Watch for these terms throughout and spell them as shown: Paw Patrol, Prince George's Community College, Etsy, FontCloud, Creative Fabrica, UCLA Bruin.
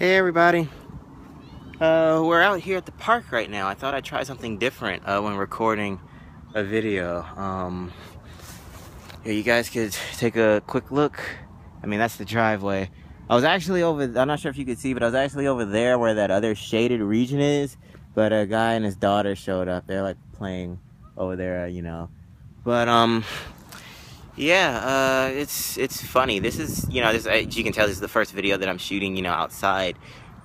Hey everybody, we're out here at the park right now. I thought I'd try something different when recording a video. You guys could take a quick look. I mean, that's the driveway. I was actually over, I'm not sure if you could see, but I was actually over there where that other shaded region is, but a guy and his daughter showed up. They're like playing over there, you know. But yeah, it's funny. This is, you know, as you can tell, this is the first video that I'm shooting, you know, outside.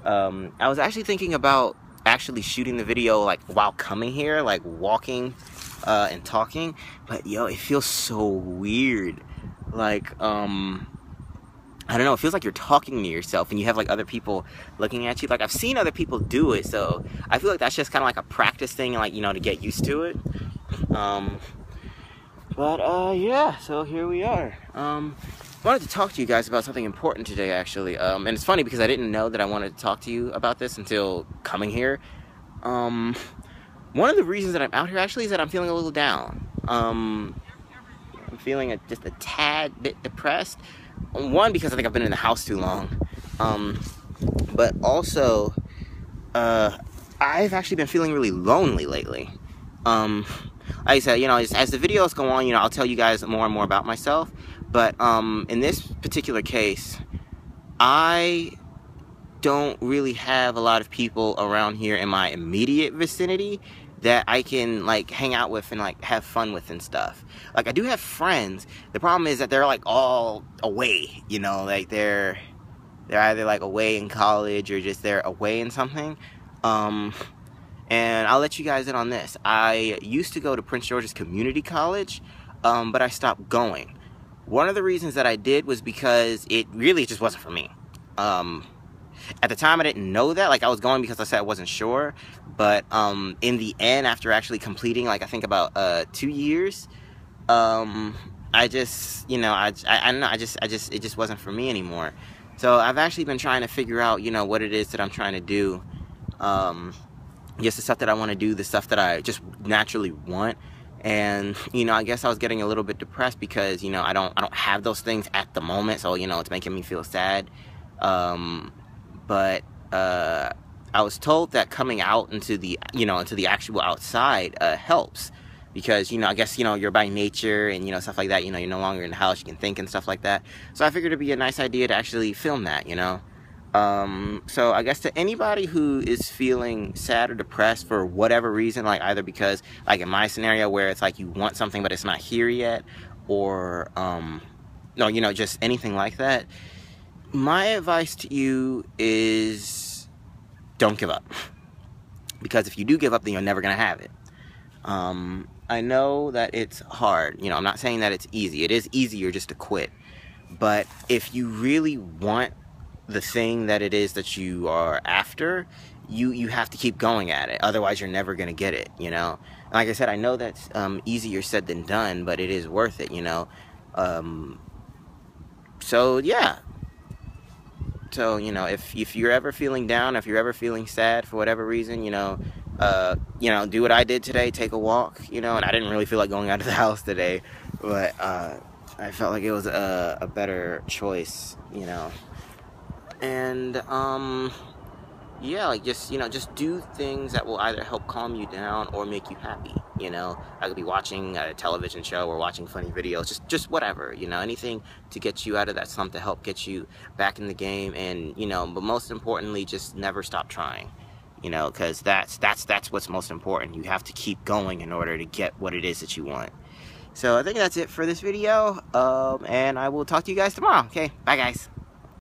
I was actually thinking about actually shooting the video like while coming here, like walking and talking. But yo, it feels so weird. Like, I don't know, it feels like you're talking to yourself and you have like other people looking at you. Like, I've seen other people do it, so I feel like that's just kind of like a practice thing, like, you know, to get used to it. Yeah, so here we are. Wanted to talk to you guys about something important today, actually. And it's funny because I didn't know that I wanted to talk to you about this until coming here. One of the reasons that I'm out here, actually, is that I'm feeling a little down. I'm feeling just a tad bit depressed. One, because I think I've been in the house too long. But also, I've actually been feeling really lonely lately. Like I said, you know, as the videos go on, you know, I'll tell you guys more and more about myself. But in this particular case, I don't really have a lot of people around here in my immediate vicinity that I can, like, hang out with and, like, have fun with and stuff. Like, I do have friends. The problem is that they're, like, all away, you know. Like, they're either, like, away in college or just they're away in something. And I'll let you guys in on this. I used to go to Prince George's Community College, but I stopped going. One of the reasons that I did was because it really just wasn't for me. At the time, I didn't know that. Like, I was going because I said I wasn't sure. But in the end, after actually completing, like, I think about 2 years, I just, you know, I don't know, it just wasn't for me anymore. So I've actually been trying to figure out, you know, what it is that I'm trying to do. Just the stuff that I want to do, the stuff that I just naturally want. And, you know, I guess I was getting a little bit depressed because, you know, I don't have those things at the moment. So, you know, it's making me feel sad. I was told that coming out into the, you know, into the actual outside helps. Because, you know, I guess, you know, you're by nature and, you know, stuff like that. You know, you're no longer in the house. You can think and stuff like that. So I figured it'd be a nice idea to actually film that, you know. So I guess to anybody who is feeling sad or depressed for whatever reason, like either because, like in my scenario where it's like you want something but it's not here yet, or, no, you know, just anything like that, my advice to you is don't give up. Because if you do give up, then you're never gonna have it. I know that it's hard. You know, I'm not saying that it's easy. It is easier just to quit. But if you really want the thing that it is that you are after, you have to keep going at it. Otherwise, you're never gonna get it, you know. And like I said, I know that's easier said than done, but it is worth it, you know. So yeah. So, you know, if you're ever feeling down, if you're ever feeling sad for whatever reason, you know, do what I did today. Take a walk, you know. And I didn't really feel like going out of the house today, but I felt like it was a better choice, you know. And, yeah, like, just, you know, just do things that will either help calm you down or make you happy, you know. I could be watching a television show or watching funny videos, just whatever, you know, anything to get you out of that slump, to help get you back in the game. And, you know, but most importantly, just never stop trying, you know, because that's what's most important. You have to keep going in order to get what it is that you want. So I think that's it for this video, and I will talk to you guys tomorrow. Okay, bye guys.